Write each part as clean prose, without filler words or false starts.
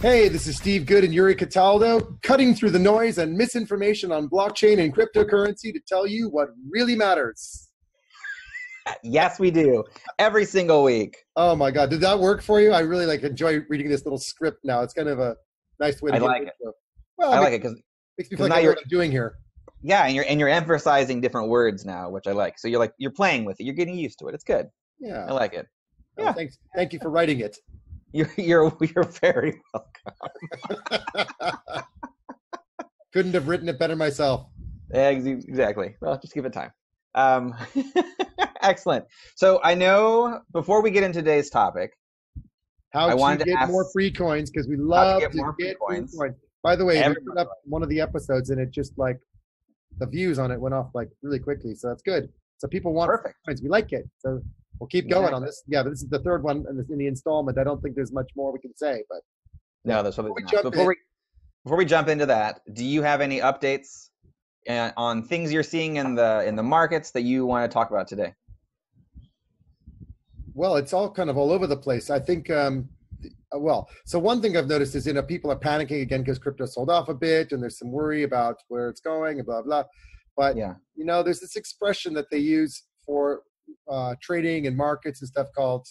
Hey, this is Steve Good and Yuri Cataldo, cutting through the noise and misinformation on blockchain and cryptocurrency to tell you what really matters. Yes, we do. Every single week. Oh my God. Did that work for you? I really enjoy reading this little script now. It's kind of a nice way to do it. Well, I like it because makes me feel like I know what I'm doing here. Yeah, and you're emphasizing different words now, which I like. So you're playing with it. You're getting used to it. It's good. Yeah. I like it. Oh, yeah. Thanks. Thank you for writing it. You're very welcome. Couldn't have written it better myself. Exactly. Well, just give it time. Excellent. So I know before we get into today's topic, I wanted to ask more free coins, because we love to get more free coins. By the way, we put up one of the episodes and it just the views on it went off really quickly. So that's good. So people want free coins. We like it. So we'll keep going on this. Yeah, but this is the third one in the installment. I don't think there's much more we can say. But no, that's probably not. Before we jump into that, do you have any updates on things you're seeing in the markets that you want to talk about today? Well, it's all kind of all over the place. I think, so one thing I've noticed is, people are panicking again because crypto sold off a bit, and there's some worry about where it's going and blah, blah. But, yeah. There's this expression that they use for trading and markets and stuff called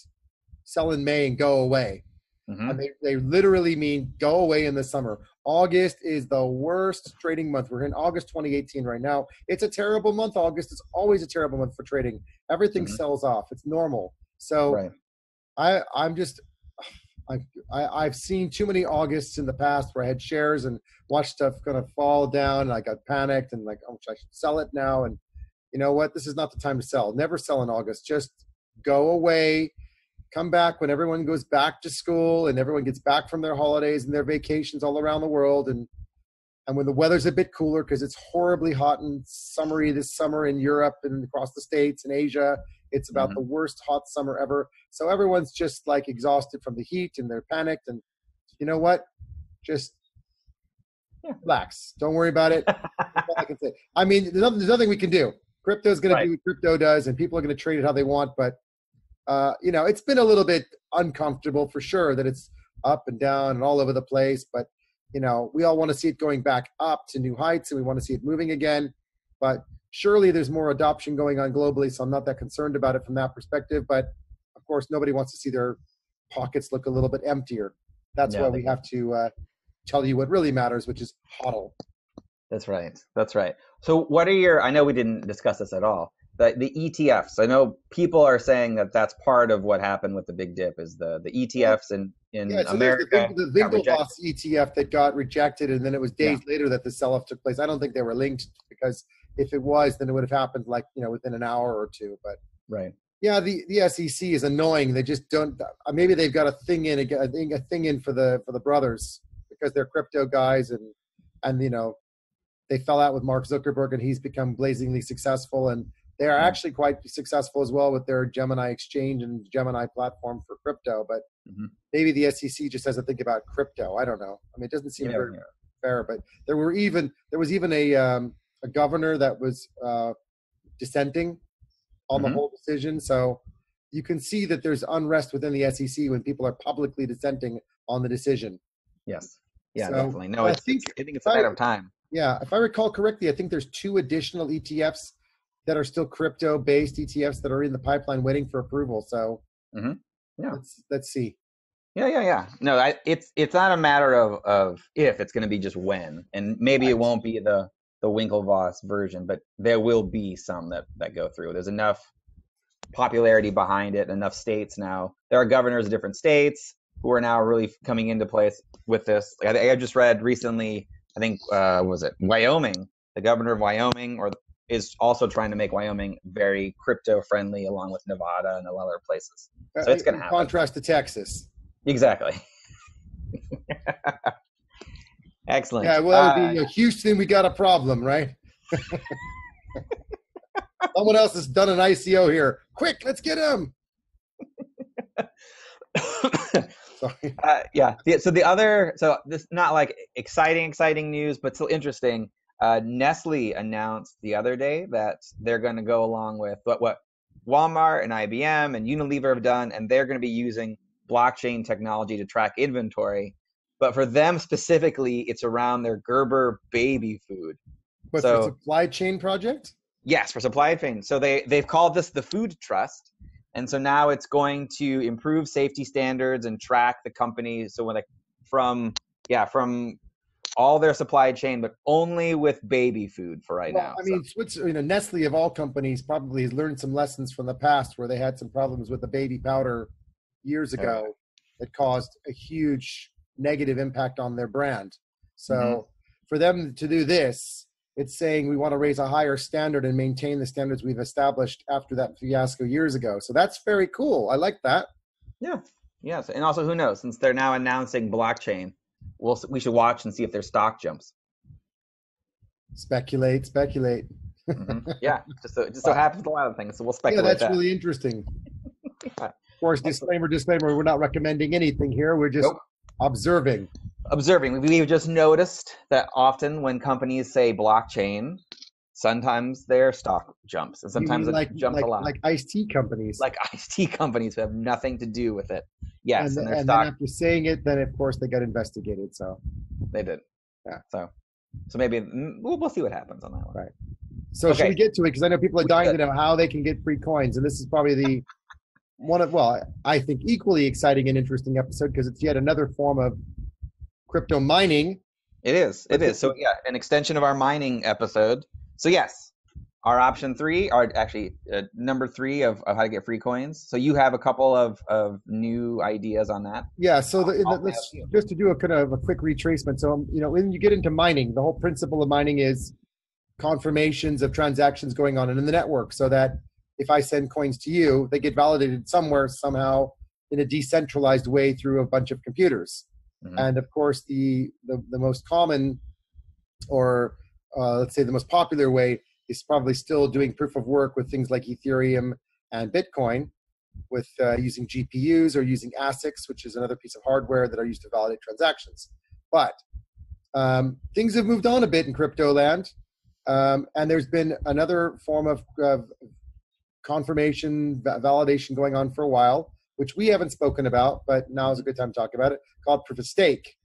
sell in May and go away. Mm-hmm. And they literally mean go away in the summer. August is the worst trading month. We're in August 2018 right now. It's a terrible month. August is always a terrible month for trading. Everything mm-hmm. sells off. It's normal. So right. I've seen too many Augusts in the past where I had shares and watched stuff kind of fall down, and I got panicked and oh, I should sell it now. And you know what? This is not the time to sell. Never sell in August. Just go away. Come back when everyone goes back to school and everyone gets back from their holidays and their vacations all around the world. And when the weather's a bit cooler, because it's horribly hot and summery this summer in Europe and across the States and Asia. It's about mm-hmm. the worst hot summer ever. So everyone's just exhausted from the heat and they're panicked. And you know what? Just relax. Don't worry about it. That's all I can say. I mean, there's nothing we can do. Crypto is going to do what crypto does, and people are going to trade it how they want. But, it's been a little bit uncomfortable for sure that it's up and down and all over the place. But, we all want to see it going back up to new heights, and we want to see it moving again. But surely there's more adoption going on globally, so I'm not that concerned about it from that perspective. But, of course, nobody wants to see their pockets look a little bit emptier. That's why we have to tell you what really matters, which is HODL. That's right. That's right. So what are I know we didn't discuss this at all, the ETFs. I know people are saying that that's part of what happened with the big dip is the ETFs in America. The Winklevoss ETF that got rejected, and then it was days later that the sell-off took place. I don't think they were linked, because if it was, then it would have happened within an hour or two. But right. Yeah, the SEC is annoying. They just don't. Maybe they've got a thing in for the brothers, because they're crypto guys and they fell out with Mark Zuckerberg, and he's become blazingly successful, and they are actually quite successful as well with their Gemini exchange and Gemini platform for crypto. But mm-hmm. maybe the SEC just has to think about crypto. I don't know. I mean, it doesn't seem very fair. But there was even a governor that was dissenting on mm-hmm. the whole decision. So you can see that there's unrest within the SEC when people are publicly dissenting on the decision. Yes. Yeah, so, definitely. No, I think it's a matter of time. Yeah, if I recall correctly, I think there's 2 additional ETFs that are still crypto-based ETFs that are in the pipeline waiting for approval. So mm-hmm. yeah, let's see. Yeah. No, it's not a matter of if, it's going to be just when. And maybe it won't be the Winklevoss version, but there will be some that go through. There's enough popularity behind it, enough states now. There are governors of different states who are now really coming into place with this. I just read recently, I think, Wyoming, the governor of Wyoming is also trying to make Wyoming very crypto-friendly, along with Nevada and a lot of other places. So it's going to happen. Contrast to Texas. Exactly. Excellent. Yeah, well, that would be Houston, we got a problem, right? Someone else has done an ICO here. Quick, let's get him. Sorry. So this not exciting news, but still interesting. Nestle announced the other day that they're going to go along with what Walmart and IBM and Unilever have done, and they're going to be using blockchain technology to track inventory. But for them specifically, it's around their Gerber baby food. But so, for supply chain project? Yes, for supply chain. So they've called this the Food Trust. And so now it's going to improve safety standards and track the company. So when from all their supply chain, but only with baby food for now. I mean, Switzerland, Nestle of all companies probably has learned some lessons from the past where they had some problems with the baby powder years ago that caused a huge negative impact on their brand. So for them to do this, it's saying we want to raise a higher standard and maintain the standards we've established after that fiasco years ago. So that's very cool. I like that. Yeah. Yes. And also, who knows, since they're now announcing blockchain, we should watch and see if their stock jumps. Speculate. Yeah. Just so happens a lot of things. So we'll speculate. Yeah, that's really interesting. Of course, disclaimer, we're not recommending anything here. We're just observing. We've just noticed that often when companies say blockchain, sometimes their stock jumps, and sometimes it jumps a lot. Like iced tea companies who have nothing to do with it. Yes, and their stock, then after saying it, then of course they got investigated. So they did. Yeah. So maybe we'll see what happens on that one. Right. So should we get to it? Because I know people are dying to know how they can get free coins, and this is probably the I think equally exciting and interesting episode, because it's yet another form of crypto mining. It is. So yeah, an extension of our mining episode. So yes, our number three of how to get free coins. So you have a couple of new ideas on that. Yeah. So let's just to do a kind of a quick retracement. So, when you get into mining, the whole principle of mining is confirmations of transactions going on in the network, so that if I send coins to you, they get validated somehow in a decentralized way through a bunch of computers. Mm-hmm. And of course, the most common let's say the most popular way is probably still doing proof of work with things like Ethereum and Bitcoin, with using GPUs or using ASICs, which is another piece of hardware that are used to validate transactions. But things have moved on a bit in crypto land, and there's been another form of confirmation validation going on for a while, which we haven't spoken about, but now is a good time to talk about it, called proof of stake.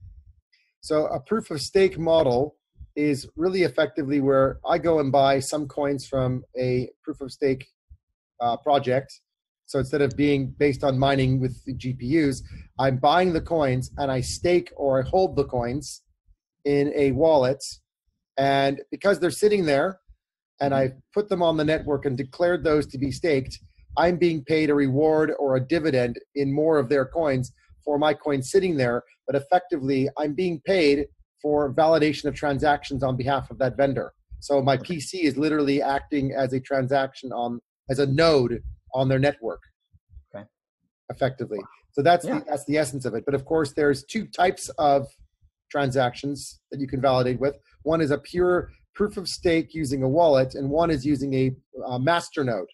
So a proof of stake model is really effectively where I go and buy some coins from a proof of stake project. So instead of being based on mining with the GPUs, I'm buying the coins and I stake or I hold the coins in a wallet. And because they're sitting there and I put them on the network and declared those to be staked, I'm being paid a reward or a dividend in more of their coins for my coins sitting there. But effectively, I'm being paid for validation of transactions on behalf of that vendor. So my PC is literally acting as a transaction as a node on their network, effectively. So that's the essence of it. But of course, there's two types of transactions that you can validate with. One is a pure proof of stake using a wallet, and one is using a master node.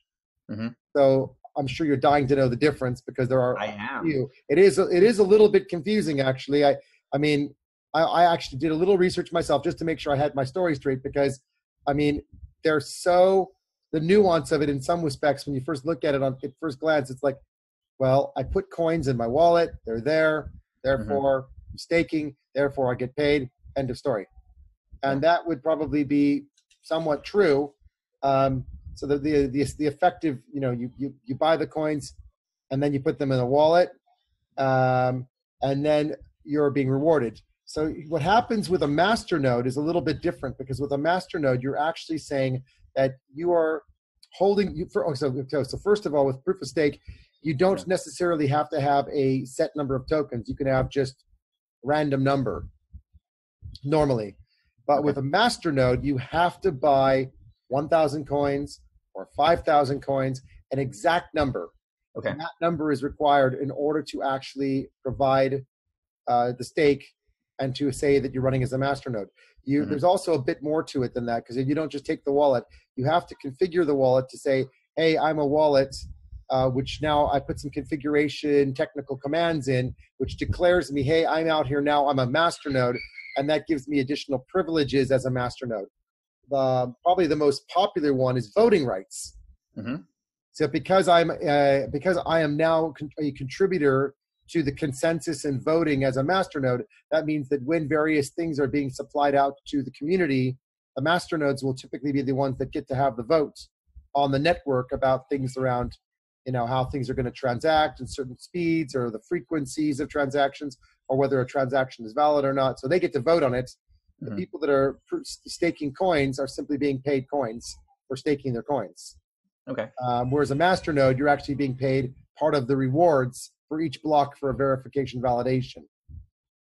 Mm-hmm. So I'm sure you're dying to know the difference, because there are a few. It is a little bit confusing, actually. I actually did a little research myself just to make sure I had my story straight, because, the nuance of it in some respects, when you first look at it at first glance, it's like, well, I put coins in my wallet, they're there, therefore I'm staking, therefore I get paid, end of story. And that would probably be somewhat true. So the effective, you buy the coins and then you put them in a wallet, and then you're being rewarded. So what happens with a masternode is a little bit different, because with a masternode, you're actually saying that you are holding. So first of all, with proof of stake, you don't necessarily have to have a set number of tokens. You can have just random number normally. But with a masternode, you have to buy 1,000 coins or 5,000 coins, an exact number. Okay. And that number is required in order to actually provide the stake, and to say that you're running as a masternode. There's also a bit more to it than that, because you don't just take the wallet. You have to configure the wallet to say, hey, I'm a wallet, which now I put some configuration technical commands in, which declares me, hey, I'm out here now, I'm a masternode, and that gives me additional privileges as a masternode. probably the most popular one is voting rights. Mm-hmm. So because I am now a contributor to the consensus in voting as a masternode, that means that when various things are being supplied out to the community, the masternodes will typically be the ones that get to have the vote on the network about things around, you know, how things are going to transact and certain speeds or the frequencies of transactions or whether a transaction is valid or not. So they get to vote on it. The mm-hmm. people that are staking coins are simply being paid coins for staking their coins. Okay. Whereas a masternode, you're actually being paid part of the rewards for each block for a verification validation.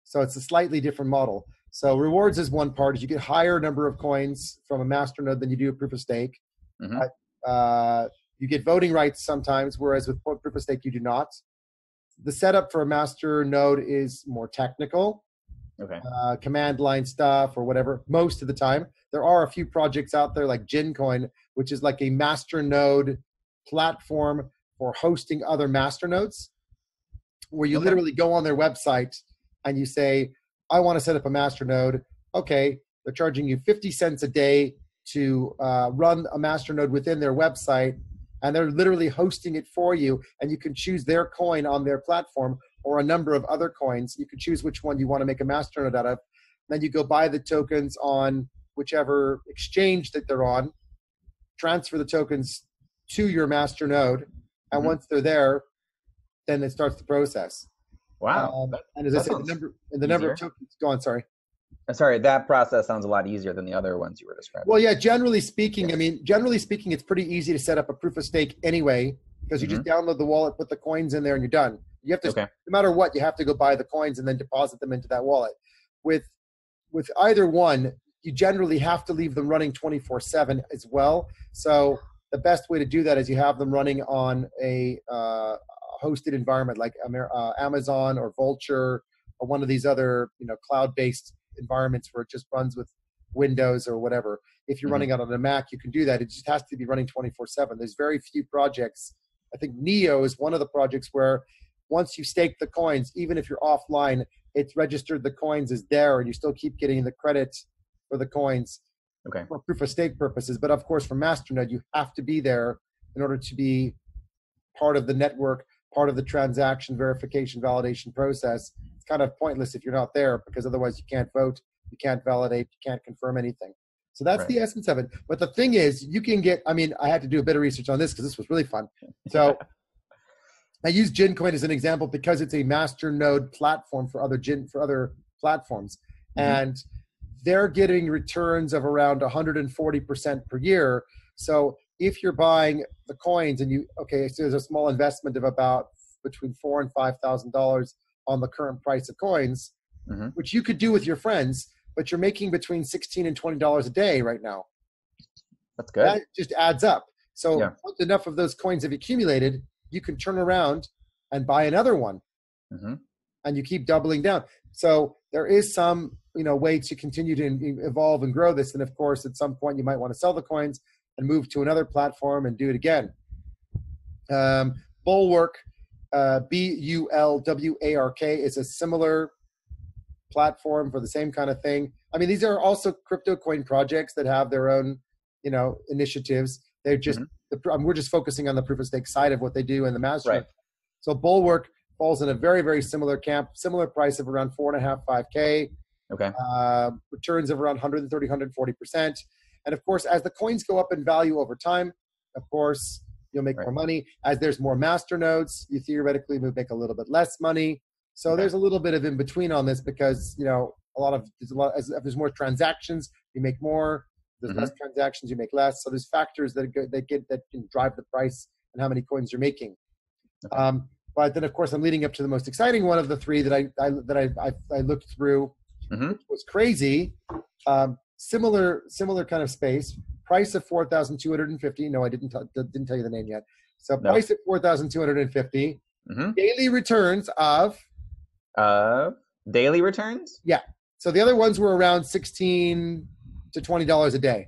So it's a slightly different model. So rewards is one part. Is you get higher number of coins from a masternode than you do a proof of stake. Mm-hmm. You get voting rights sometimes, whereas with proof of stake you do not. The setup for a masternode is more technical. Okay. Command line stuff or whatever, most of the time. There are a few projects out there like GinCoin, which is like a masternode platform for hosting other masternodes, where you okay. literally go on their website and you say, I want to set up a masternode. Okay, they're charging you 50 cents a day to run a masternode within their website, and they're literally hosting it for you, and you can choose their coin on their platform or a number of other coins. You can choose which one you want to make a masternode out of. Then you go buy the tokens on whichever exchange that they're on, transfer the tokens to your masternode, and mm-hmm. once they're there, then it starts the process. Wow. And as I said, the number of tokens, go on, sorry. I'm sorry, that process sounds a lot easier than the other ones you were describing. Well, yeah, generally speaking, yes. I mean, generally speaking, it's pretty easy to set up a proof of stake anyway, because mm-hmm. you just download the wallet, put the coins in there, and you're done. You have to, okay. no matter what, you have to go buy the coins and then deposit them into that wallet. With either one, you generally have to leave them running 24/7 as well. So the best way to do that is you have them running on a hosted environment like Amazon or Vultr or one of these other, you know, cloud-based environments where it just runs with Windows or whatever. If you're mm-hmm. running out on a Mac, you can do that. It just has to be running 24/7. There's very few projects. I think Neo is one of the projects where once you stake the coins, even if you're offline, it's registered the coins as there and you still keep getting the credit for the coins okay. for proof of stake purposes. But of course, for masternode, you have to be there in order to be part of the network, part of the transaction verification validation process. It's kind of pointless if you're not there because otherwise you can't vote, you can't validate, you can't confirm anything. So that's right. the essence of it. But the thing is, you can get, I mean, I had to do a bit of research on this because this was really fun. So I use GinCoin as an example because it's a masternode platform for other platforms. Mm-hmm. And they're getting returns of around 140% per year. So if you're buying the coins and so there's a small investment of about between $4,000 and $5,000 on the current price of coins, mm-hmm. which you could do with your friends, but you're making between $16 and $20 a day right now. That's good. That just adds up. So yeah. once enough of those coins have accumulated, you can turn around and buy another one mm-hmm. and you keep doubling down. So there is some, you know, way to continue to evolve and grow this. And of course, at some point you might want to sell the coins and move to another platform and do it again. Bulwark, Bulwark is a similar platform for the same kind of thing. I mean, these are also crypto coin projects that have their own, you know, initiatives. They're just, mm-hmm. We're just focusing on the proof of stake side of what they do in the master. Right. So Bulwark falls in a very, very similar camp, similar price of around $4.5–5K. Okay. Returns of around 130, 140%. And of course, as the coins go up in value over time, of course, you'll make right. more money. As there's more masternodes, you theoretically would make a little bit less money. So okay. there's a little bit of in between on this because, you know, as if there's more transactions, you make more. There's mm-hmm. less transactions, you make less. So there's factors that can drive the price and how many coins you're making. Okay. But then, of course, I'm leading up to the most exciting one of the three that I looked through, mm-hmm. which was crazy. Similar kind of space. Price of 4,250. No, I didn't tell you the name yet. So price at 4,250. Mm-hmm. Daily returns. Yeah. So the other ones were around 16 to $20 a day.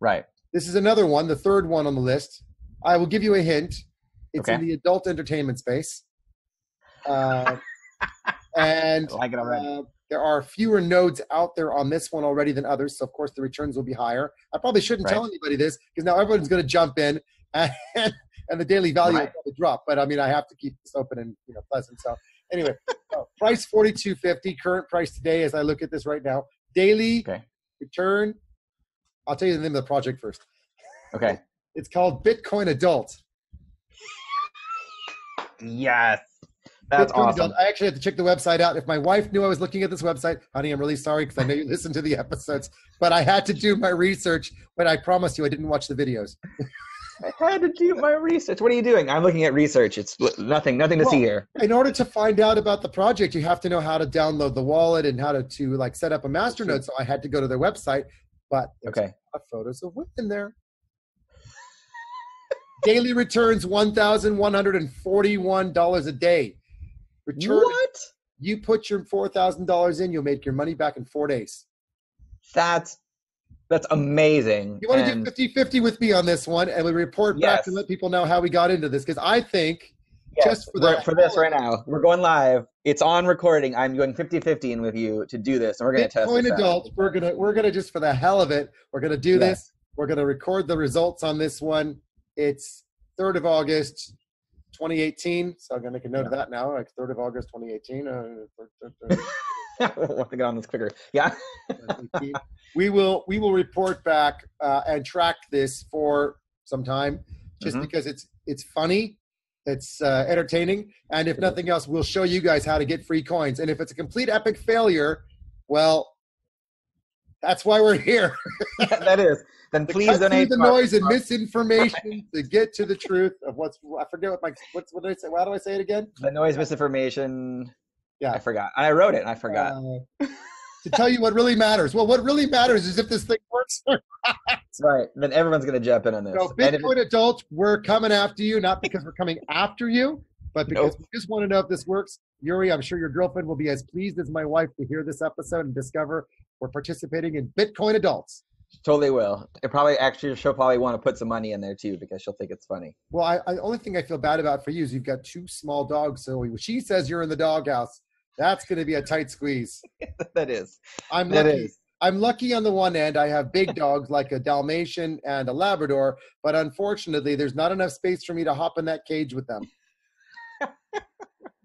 Right. This is another one, the third one on the list. I will give you a hint. It's in the adult entertainment space. And I like it already. There are fewer nodes out there on this one already than others, so of course the returns will be higher. I probably shouldn't tell anybody this, because now everyone's going to jump in, and the daily value will probably drop. But I mean, I have to keep this open and pleasant. So anyway, so price $42.50, current price today as I look at this right now. Daily return. I'll tell you the name of the project first. Okay. It's called Bitcoin Adult. Yes. That's awesome. I actually had to check the website out. If my wife knew I was looking at this website, honey, I'm really sorry because I know you listen to the episodes, but I had to do my research, but I promise you I didn't watch the videos. I had to do my research. What are you doing? I'm looking at research. It's nothing to see here. In order to find out about the project, you have to know how to download the wallet and how to like set up a masternode. So I had to go to their website, but there's a lot of photos of women there. Daily returns $1,141 a day. Return, what? You put your $4,000 in, you'll make your money back in 4 days. That's amazing. You want to do 50-50 with me on this one, and we report back and let people know how we got into this, because I think just for, for this right now, we're going live. It's on recording. I'm going 50-50 in with you to do this, and we're going to test this out. We're gonna just for the hell of it, we're gonna do this. We're gonna record the results on this one. It's 3rd of August, 2018. So I'm going to make a note of that now. Like 3rd of August, 2018. I want to get on this quicker. Yeah. We will report back and track this for some time, just because it's funny, it's entertaining, and if nothing else, we'll show you guys how to get free coins. And if it's a complete epic failure, well, that's why we're here. That is. Then please donate. The noise and misinformation to get to the truth of what's. I forget what my. What did I say? Why do I say it again? The noise, misinformation. Yeah, I forgot. I wrote it. And I forgot. To tell you what really matters. Well, what really matters is if this thing works or not. Right. Then everyone's going to jump in on this. So Bitcoin Adult, we're coming after you, not because we're coming after you, but because we just want to know if this works. Yuri, I'm sure your girlfriend will be as pleased as my wife to hear this episode and discover we're participating in Bitcoin Adults. Totally will. It probably actually she'll probably want to put some money in there too, because she'll think it's funny. Well, the only thing I feel bad about for you is you've got two small dogs, so she says you're in the doghouse. That's going to be a tight squeeze. That is. I'm lucky on the one end. I have big dogs like a Dalmatian and a Labrador, but unfortunately, there's not enough space for me to hop in that cage with them.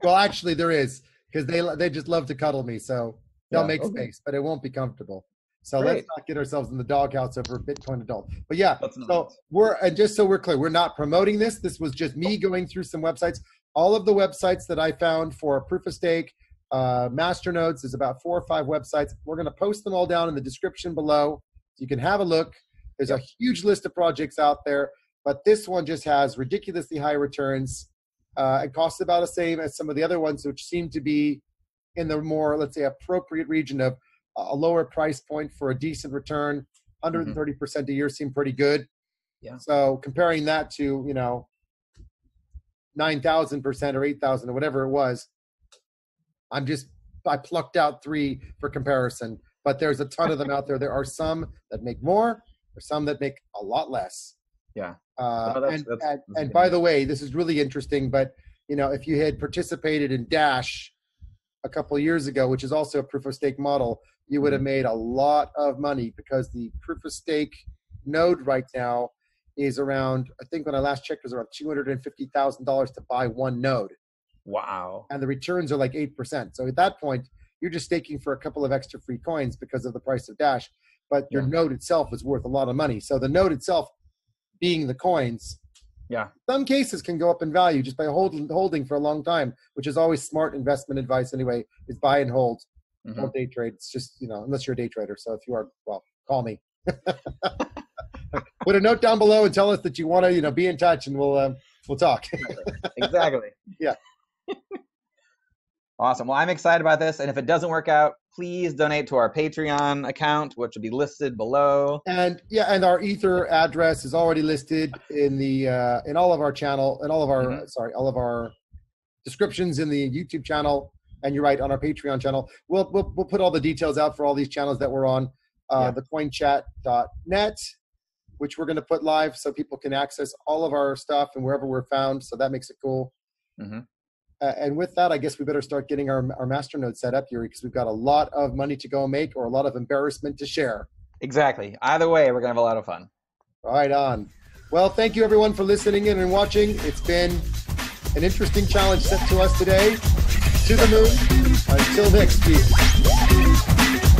Well, actually, there is, because they just love to cuddle me, so they'll make space, but it won't be comfortable. So let's not get ourselves in the doghouse over Bitcoin Adult. But yeah, and just so we're clear, we're not promoting this. This was just me going through some websites. All of the websites that I found for proof of stake, masternodes, there's about 4 or 5 websites. We're going to post them all down in the description below. So you can have a look. There's a huge list of projects out there, but this one just has ridiculously high returns. It costs about the same as some of the other ones, which seem to be in the more, let's say, appropriate region of a lower price point for a decent return. 130% a year seemed pretty good. Yeah. So comparing that to, 9,000% or 8,000 or whatever it was, I plucked out 3 for comparison, but there's a ton of them out there. There are some that make more, there's some that make a lot less. Yeah. And by the way, this is really interesting, but if you had participated in Dash a couple of years ago, which is also a proof of stake model, you would have made a lot of money, because the proof of stake node right now is around, I think when I last checked, it was around $250,000 to buy 1 node. Wow. And the returns are like 8%. So at that point, you're just staking for a couple of extra free coins because of the price of Dash, but your node itself is worth a lot of money. So the node itself being the coins, in some cases can go up in value just by holding for a long time, which is always smart investment advice anyway, is buy and hold. Don't day trade. It's just, unless you're a day trader. So if you are, well, call me. Put a note down below and tell us that you want to, be in touch, and we'll talk. Exactly. Yeah. Awesome. Well, I'm excited about this. And if it doesn't work out, please donate to our Patreon account, which will be listed below. And our Ether address is already listed in the in all of our channel, in all of our descriptions in the YouTube channel. And you're right, on our Patreon channel, we'll put all the details out for all these channels that we're on. The CoinChat.net, which we're going to put live so people can access all of our stuff and wherever we're found. So that makes it cool. And with that, I guess we better start getting our masternode set up, Yuri, because we've got a lot of money to go make or a lot of embarrassment to share. Exactly. Either way, we're going to have a lot of fun. Right on. Well, thank you everyone for listening in and watching. It's been an interesting challenge set to us today. To the moon. Until next week.